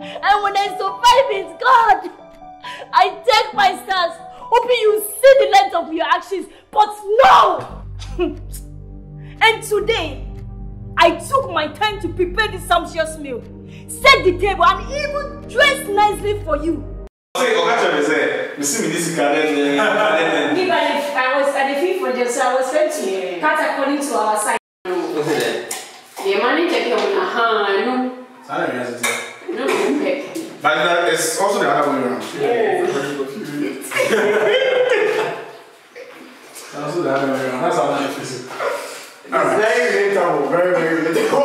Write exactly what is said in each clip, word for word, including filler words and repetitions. And when I survive it, God, I take my stance, hoping you see the length of your actions, but no! And today, I took my time to prepare this sumptuous meal, set the table, and even dress nicely for you. I was at the fee for them, so I was sent to cut according to our side. The manager came on a hand. But it's also the other way around. Yeah. Also the other way around. That's how I feel. Right. Very little, very, very little.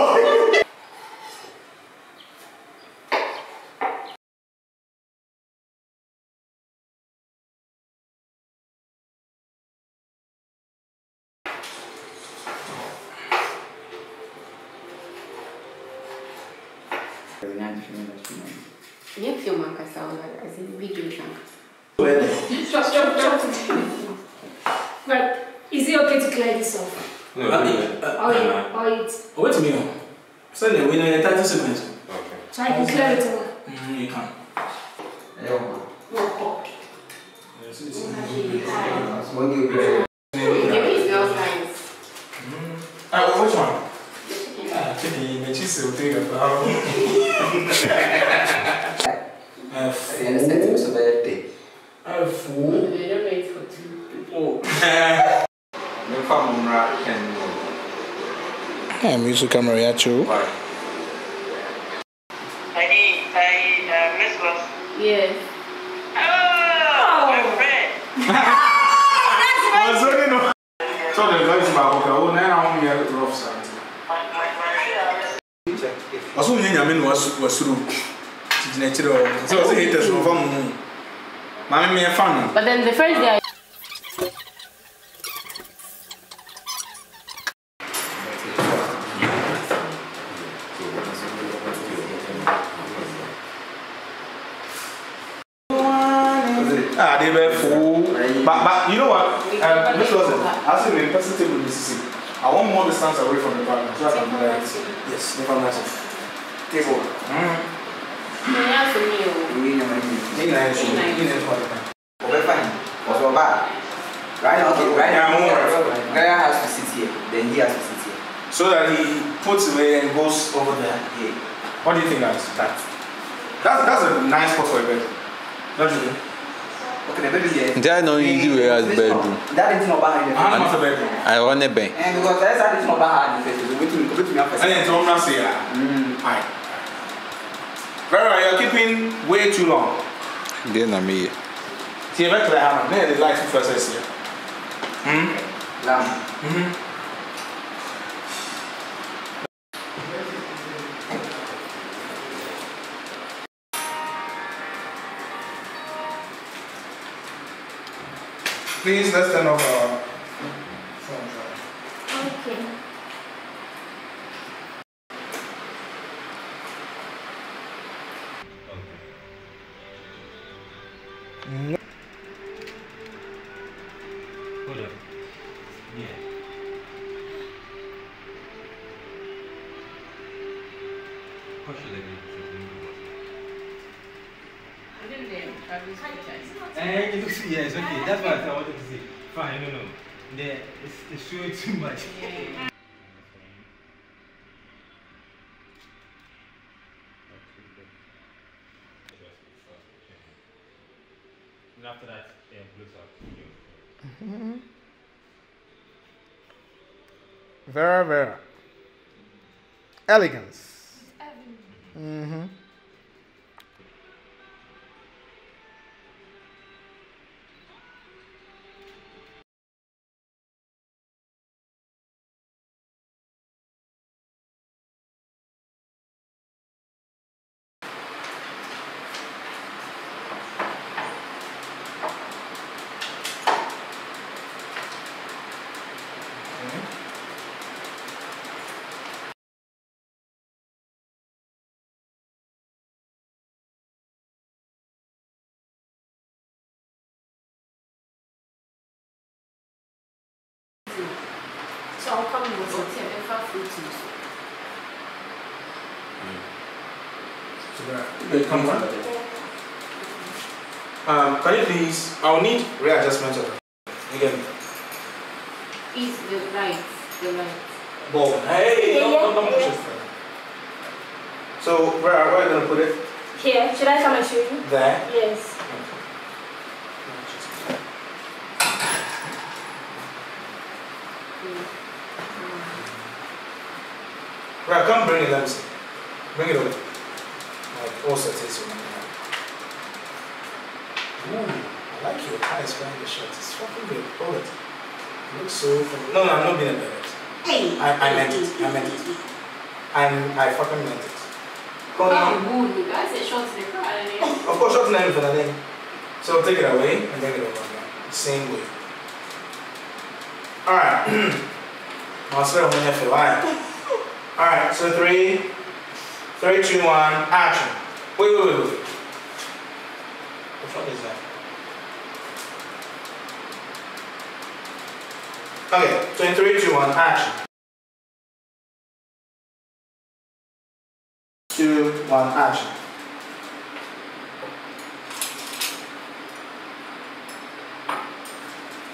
But is it okay to clear this off? No, I think. Uh, oil, uh, oil. Oh, wait a minute. Sorry, we need thirty seconds. Okay. So I can clear it all. Mm, you can. Yeah. Oh, yes, it's when you go. It's not nice. Ah, which one? Ah, chicken. The cheese will take about. Ah, food. I understand it's a bad day. Ah, food. They don't make for two people. I'm used to camera here too. I I miss was. Yes. Oh, my friend. That's my friend. So the guys about okay, oh now I'm here to rough side. I saw you in was was through. So I hate us over moon. Mammy me a fan. But then the first day. Ah, they were full. But, but you know what? Um, Miss Lawson, I said, the person table in Mississippi. I want more distance away from the partner. So I can do that. Yes, the partner. Table. Right now, Gaia has to sit here. Then he has to sit here. So that he puts away and goes over there. Yeah. What do you think of that? That's, that's a nice spot for a bedroom. Don't you think? Okay, the bedroom. There is no easy way as bedroom. That is not bad. I want a bed. And because that is not bad, and so much here. Aye. Vera, you're keeping way too long. Then I'm here. See, back to the hammer. There is light first here. Hmm. Lamb. Hmm. Please, let's turn off our phone charge. Okay. No. Hold on. Yeah. How should I do something? I didn't dare. I was Eh, it looks, yeah, it's okay. That's what I wanted to say. Fine, no, no. Yeah, it's, it's showing too much. Yeah. And after that, yeah, blows up. Mm-hmm. Vera, Vera. Elegance. Mm-hmm. So I'll come with some food. They come under there. Um, can you please? I'll need readjustment of the again. Is the light the light? Ball. Hey, yeah, don't, don't, don't push it. So where are, where are you gonna put it? Here. Should I come and show you? There. Yes. Right, come bring it, let me see. Bring it over. Like, also taste one. Ooh, I like your eyes wearing the shirt. It's fucking good. Hold it. It looks so funny. No, no, I'm not being a bit. Hey! I, I meant it. I meant it. And I fucking meant it. Come on. You guys said shorts in the crowd. Of course, shorts in the crowd. So take it away and bring it over again. Same way. Alright. I'll spare one here for a while. Alright, so three, three, two, one, action. Wait, wait, wait, wait. Which one is that? Okay, so in three, two, one, action. Two, one, action.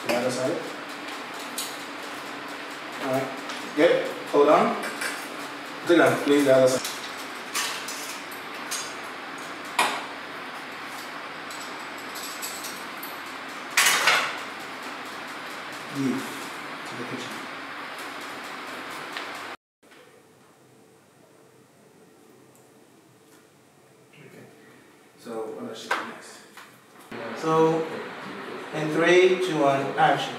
To the other side. Alright, yep, hold on. I think I'm playing the other side. Leave to the kitchen. Okay. So what does she do next? So in three, two, one, action.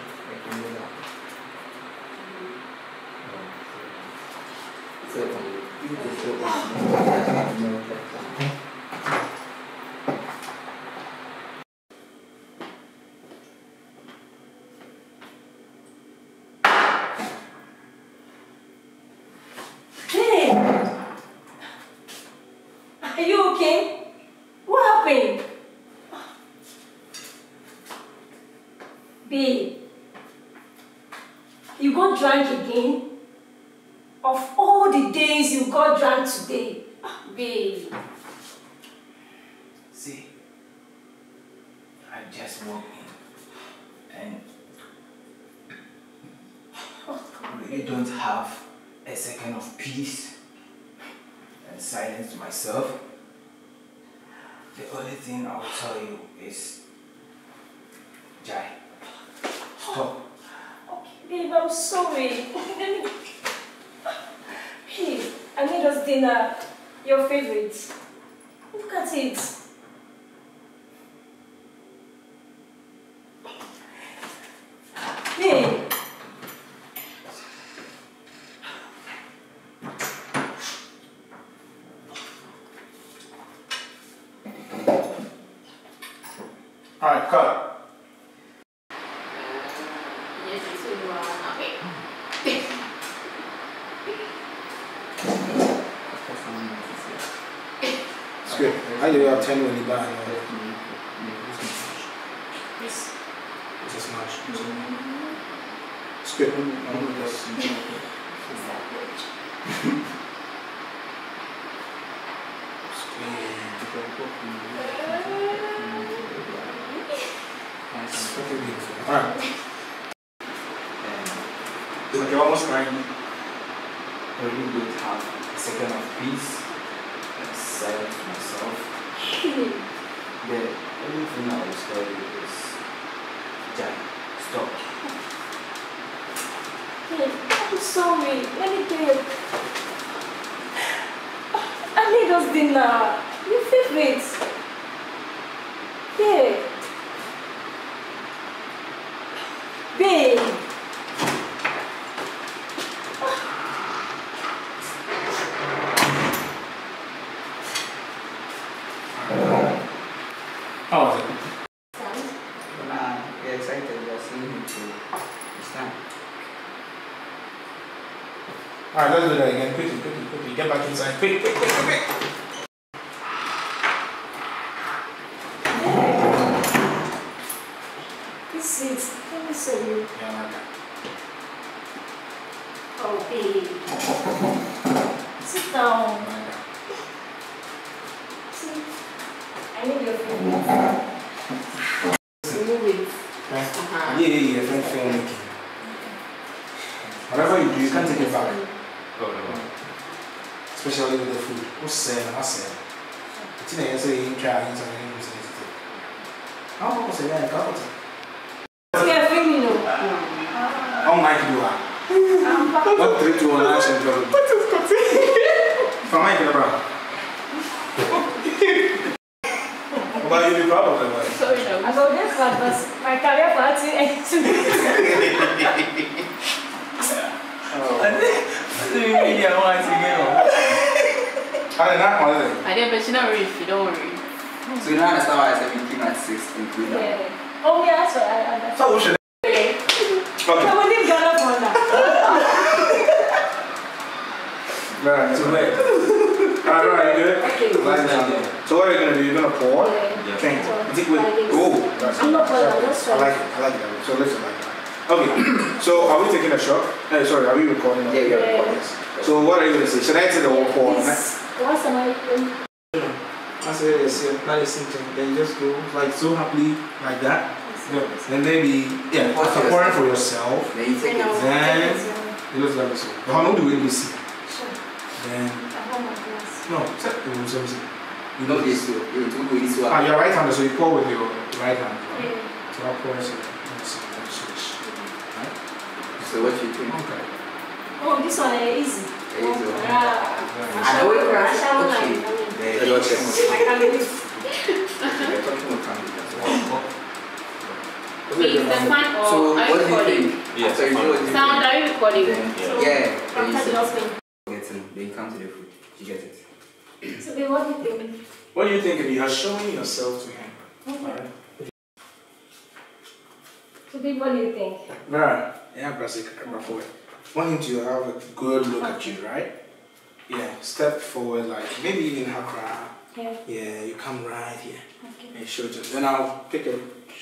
Hey! Are you okay? What happened? Babe, you got drunk again? Of all the days you got drunk today, babe. See, I just woke in and I really don't have a second of peace and silence to myself. The only thing I'll tell you is, Jai, stop. Okay, babe, I'm sorry. Hey, I made us dinner, your favorite. Look at it. Hey. Alright, cut. Yes, it's too long. Okay. Good. I do have ten when you buy. Yes. It's a smash. It's good. I don't know what's in it. It's fucking beautiful. Alright. So you're almost crying. I really don't have a second of peace. I'm silent to myself. The only thing I will tell you is, Jack, stop. Hey, I'm sorry. Let me do it. I made us dinner. Your favorite. Yeah. Babe. Alright, let's do that again. Quickly, quickly, quickly. Get back inside. Quick, quick, quick, quick. This is. Let me see you. Yeah, like that. Oh, babe. Sit down. Like that. I need your feelings. Remove it. Right. Uh -huh. Yeah, yeah, yeah. Thank you. Okay. Whatever you do, you can't take it back. Oh, no. Especially with the food. What's saying? I said. It's in the answer you try and something you say. How long was it? I got it. How might you are? What three to one action? What is it? For my brother. Why are you proud of them? Sorry, no. I got this part, but my career party ends. I didn't really want to get on. I didn't not want it. I didn't, but she's not really, you don't worry. So you don't understand why I said we came at six and three now? Yeah. Oh, yeah, that's what I understand. So we should. Okay. So we didn't get up on that. Right, so wait. Alright, alright, you do it? Okay. So what are you going to do? You're going to pour? Yeah. Drink. Yeah. Think with, oh, that's I'm not pouring, I'm not sure. I like it, I like it. So listen, like that. Okay, so are we taking a shot? Hey, sorry, are we recording? Yeah, yeah, yeah. Recording. So what are you going to say? Should I take the whole pour? Yes. What's the mic? I say, yes, yeah, that is something. Then just go, like, so happily, like that. Yes. Then maybe, yeah, after pouring for yourself, then you take it. Then, it looks like this. How long do we see? Sure. Then, no, set the room service. You know this too. You do this one. Ah, you're right handed, so you pour with your right hand. Right? Yeah. So I pour it. Right? So what you think? Okay. Oh, this one is easy. Easy. Oh, yeah. I know it right. Okay. Yeah. Your check. I can't get this. You're talking about candy. Is the fan or so are you recording? Yes. So sound, are you recording? Yeah. After the last thing. They come to the food. You get it. So then what do you think? What do you think if you are showing yourself to him? Okay. Right. So then what do you think? Right. Yeah, Brazil, come forward. Want him to have a good look at you, right? Yeah, step forward, like maybe even Hakra. Yeah. Yeah, you come right here. Okay. And show just. Then I'll pick a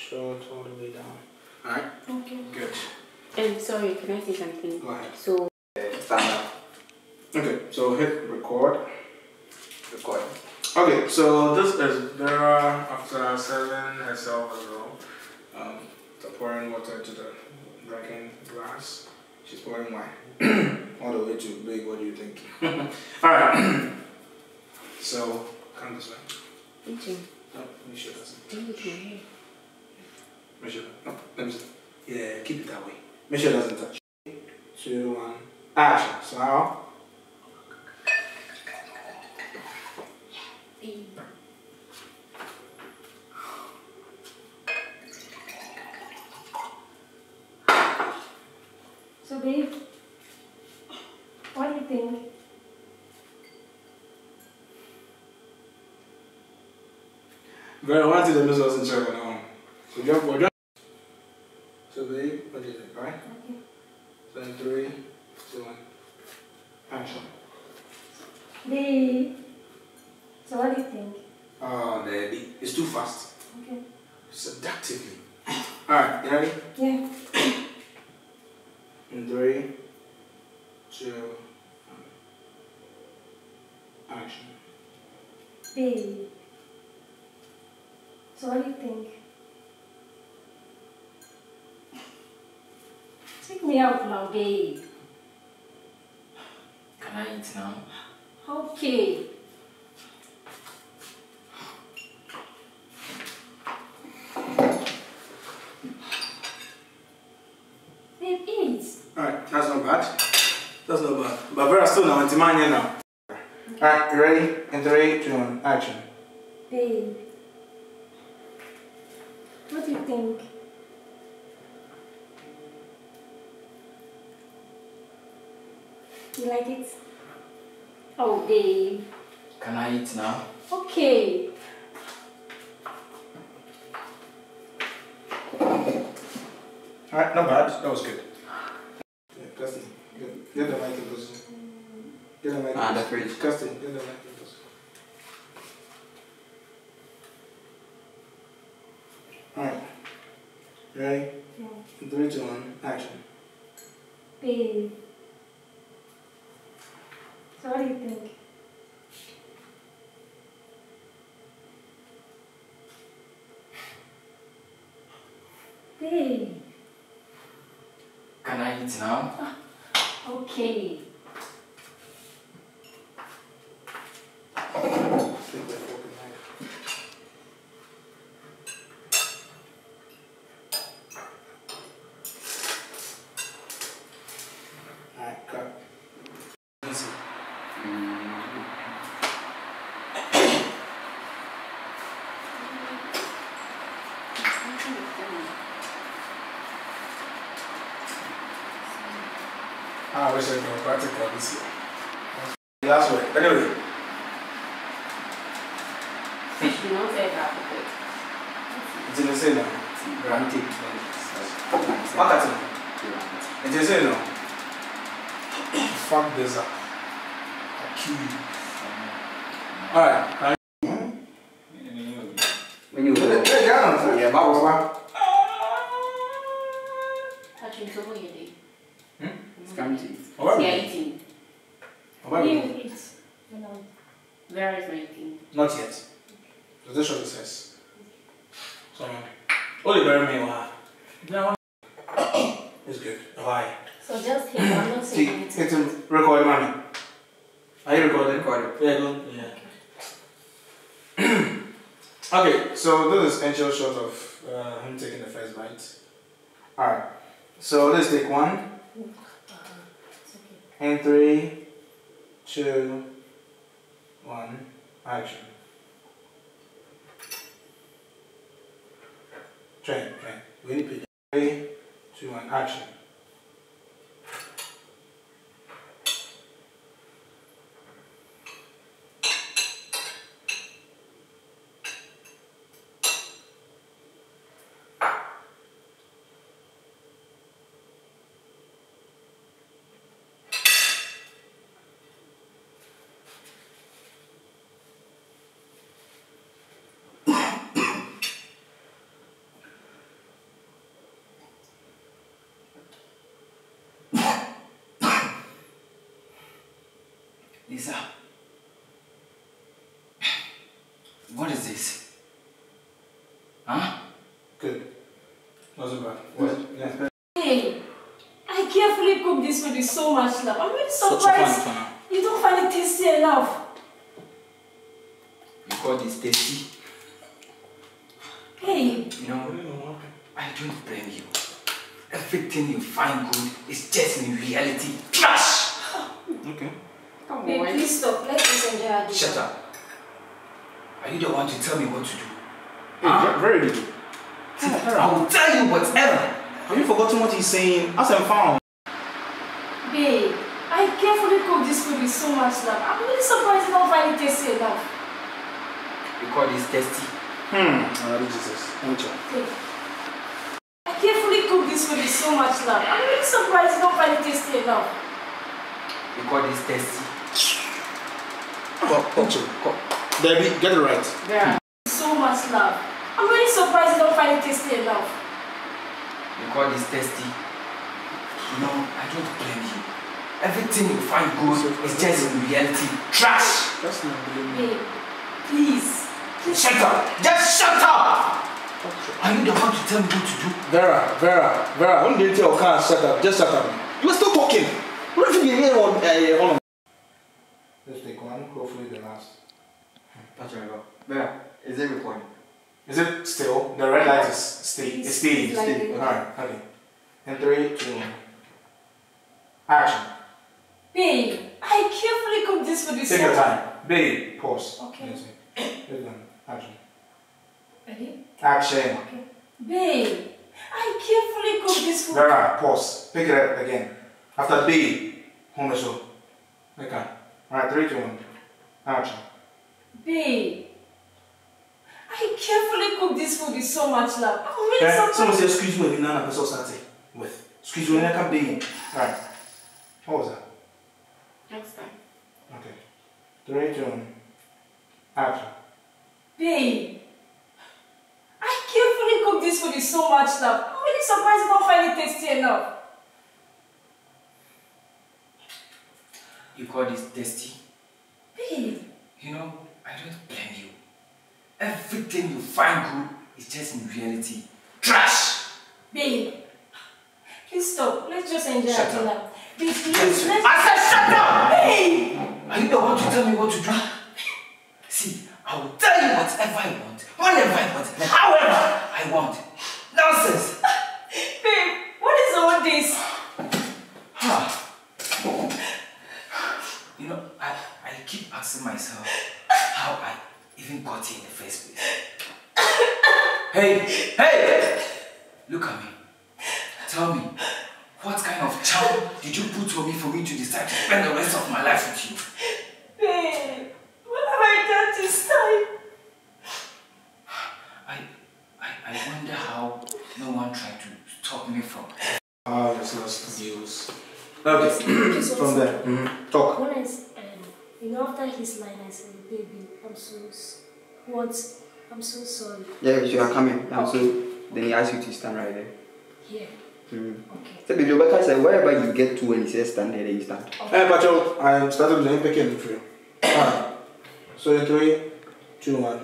short all the way down. Alright? Okay. Good. And sorry, can I say something? Go ahead. So, stand up. Okay, so hit record. Record. Okay, so this is Dara after serving herself as well. Um, so pouring water to the drinking glass. She's pouring wine. All the way to big, what do you think? Alright. So, come this way. Eating. No, make sure that's it. Make sure. No, let me see. Yeah, keep it that way. Make sure it doesn't touch. Two, one. Action. So now. E. So babe, what do you think? Very well, I wanted to miss us in check on home. So jump for jump. So babe, what do you think, right? Okay. So in three, two, one. Action. Babe. So what do you think? Oh, baby. It's too fast. Okay. Seductively. Alright, you ready? Yeah. In three, two, one. Action. Baby. So what do you think? Take me out now, babe. Can I eat now? Okay. That's not bad. That's not bad. But very soon now, it's mine here now. Alright, you ready? In three, two, one, action. Babe. What do you think? You like it? Oh, babe. Can I eat now? Okay. Alright, not bad. That was good. Justin, get, get the mic in position. Get the mic in position. Ah, that's great. Justin, get the mic in position. Alright. Ready? Yeah. Three, two, one, action. Babe. So what do you think? Hey. Can I eat now? Okay. I wish I could practical this year. That's right. Anyway. She won't say that. Did you say no? Granted. What at it? Did you say no? Fuck this up. I kill you. Alright. When you go. Yeah, but what? Touching so you did. What are you eating? What are you eating? Where is my eating? Not yet. Does that show the size? So, all the very main one. No. It's good. Why? So just here, I'm not saying anything. It's a record, mommy. Are you recording? Recording. Yeah, go. Yeah. Okay, so this is actual shot of uh, him taking the first bite. Alright. So let's take one. And three, two, one, action. Train, train. We need to pick. Three, two, one, action. Lisa, what is this? Huh? Good. Wasn't bad. What? Yeah. Hey, I carefully cooked this food with so much love. I'm really surprised you don't find it tasty enough. You call this tasty? Hey. You know, I don't blame you. Everything you find good is just in reality trash. Okay. Come on. Hey, please stop. Let us enjoy our day. Shut up. Are you the one to tell me what to do? Hey, huh? Very little. I will tell you whatever. Have you forgotten what he's saying? As I'm found. Babe, I carefully cooked this food with so much love. I'm really surprised you don't find it tasty enough. You call this tasty? Hmm. Alright, Jesus. Thank you. Hey. I carefully cooked this food with so much love. I'm really surprised you don't find it tasty enough. You call this tasty? Debbie, get it right. Yeah. So much love. I'm really surprised you don't find it tasty enough. You call this tasty? No, I don't blame you. Everything you find good is just in reality trash. That's not blaming. Hey, please. Please. Shut up. Just shut up. Are you the one to tell me what to do? Vera, Vera, Vera. When did you tell Okan shut up? Just shut up. You are still talking. What if you hear all of them? Let's take one, hopefully the last. That's right, bro. Where? Is it recording? Is it still? The red light is still. It's still. Alright, honey. And three, two, one. Action. Babe, I carefully cooked this for this. Take your time. Babe, pause. Okay. Good one. Action. Ready? Action. Okay. Babe, I carefully cooked this for. Vera, pause. Pick it up again. After B, home is so. Okay. Alright, three, two, one. Action. B. I carefully cooked this food with so much love. I'm really okay. Surprised. Someone said squeeze with banana and sausage. With. Squeeze with banana and B. Alright. What was that? Next time. Okay. Three, two, one. Action. B. I carefully cooked this food with so much love. I'm really surprised you don't find it tasty enough. You call this tasty? Babe. You know, I don't blame you. Everything you find good is just in reality trash. Babe, please stop. Let's just enjoy shut our dinner. Babe, please, let's... I said shut up! Babe! Are you the one to tell me what to do? See, I will tell you whatever I want, whenever I want, however I want. Nonsense! Babe, what is all this? You know, I, I keep asking myself how I even got here in the first place. Hey! Hey! Look at me. Tell me, what kind of charm did you put on me for me to decide to spend the rest of my life with you? Babe, what have I done this time? I, I, I wonder how no one tried to stop me from... Ah, that's lost views. Okay, from there. Mm -hmm. Talk. When I, um, you know, after his line, I said, baby, I'm so... What? I'm so sorry. Yeah, you are coming. I'm okay. So... Then he asked you to stand right there. Yeah. Mm. Okay. So, baby, Obeka said, wherever you get to when he says stand there, then you stand. Okay. Hey, Pacho, I'm starting with the picking for you. Alright. So, in three, two, one.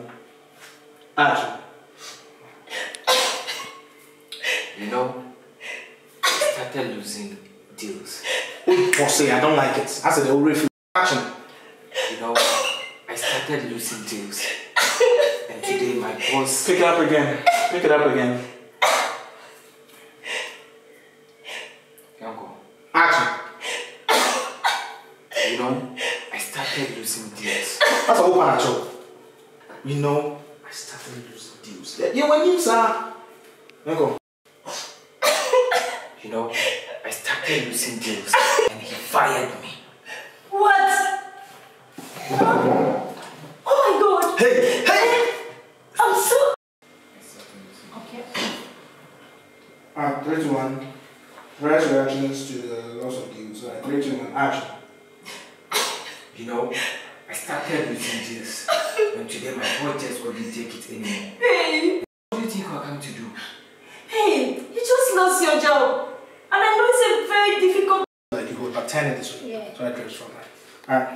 Action. You know, I started losing deals. Pussy, I don't like it. I said, they'll refuse. Action. You know, I started losing deals. And today, my boss. Pick it up again. Pick it up again. Yanko. Action. You know, I started losing deals. That's a whole action. You know, I started losing deals. You were new, sir. Yanko. You know, I started losing deals and he fired me. What? Oh, oh my god. Hey, hey! I'm so... Alright, three to one. Various reactions to the loss of deals. Alright, three to one. Action. You know, I started losing deals, and today my boy just wouldn't take it anymore. Hey! What do you think we're going to do? Hey, you just lost your job, and I know it's a very difficult. Like you hold about ten at this one. Yeah. So I dress from that. Alright,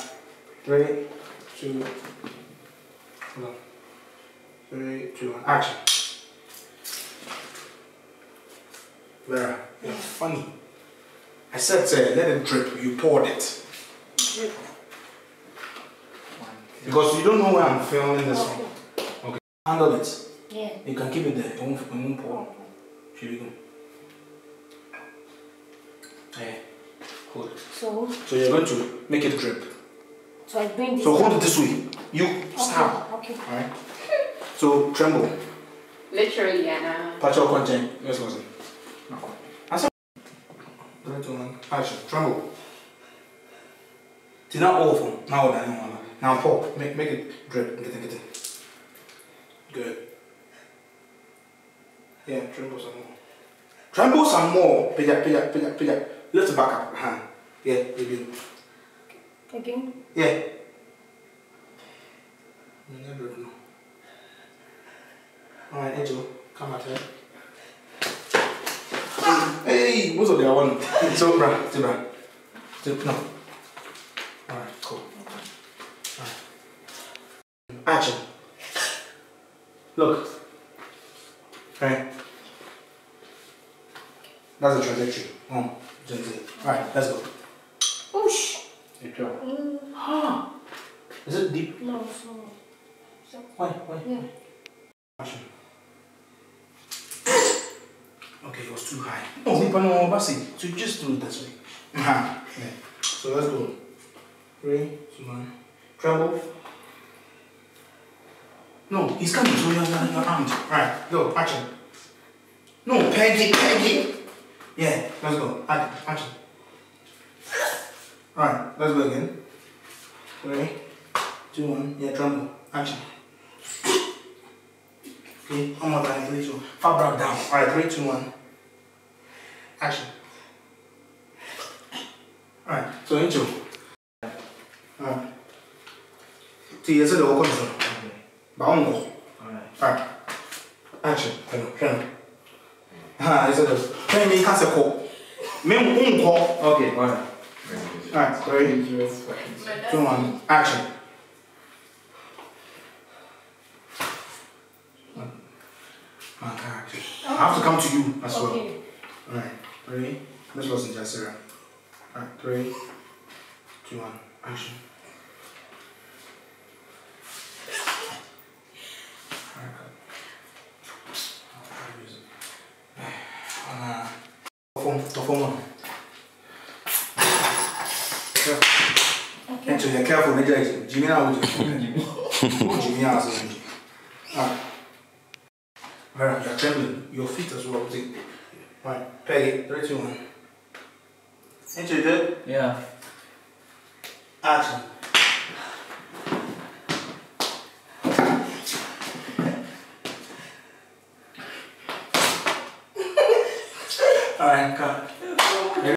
three, two, hold on. Three, two, one. Action. Vera, you're funny. I said, say, let it drip. You poured it. Drip. Because you don't know where I'm filming this okay. One. Okay. Handle it. Yeah. You can keep it there. It won't, it won't pour. Should we go? Yeah. Cool. So? So you're going to make it drip. So I bring this. So hold it this way. You snap. Okay. Okay. Alright. So tremble. Literally, yeah. Patch your content. Yes, was it? Action, tremble. Did not awful. Now I don't wanna. Now pop. Make make it drip. Get it, get it. Good. Yeah, tremble some more. Tremble some more. Pick up, pick up, pick up, pick up. Lift the back up. Hand. Yeah, maybe. Again? Yeah. Alright, Angel, come at her. Hey, what's up there? One. So, bruh, so, bruh. So, no. Alright, cool. Alright. Action. Look. Alright. That's the trajectory. Um, Alright, let's go. Whoosh. Good job. Mm. Is it deep? No, it's not. So, why? Why? Yeah. Action. Okay, it was too high. Oh, we no basi. So just do it this way. Yeah. So let's go. Three, two, one. Tremble. No, he's coming. So you're armed. Right. Go. Action. No, peg it, peg it. Yeah. Let's go. Action. Action. All right. Let's go again. Three, two, one. Yeah. Tremble. Action. Okay. One more time. Three, two. Fabric down. All right. Three, two, one. Action. Alright, so into. Alright. See, you said the whole control. But I won't go. Alright. Action. Ah, you said this. Hey, me can't say call. Me won't call. Okay, alright. Alright, three, two, one. Action. my character. Oh. I have to come to you as okay. well. Alright, ready? This wasn't just Sarah. Alright, three, two, one, action. Okay. And so you're careful, Jimmy. Jimmy, I Vera, you're trembling. Your feet as well. Right, Peggy, three, two, one. Into it. Yeah. Action.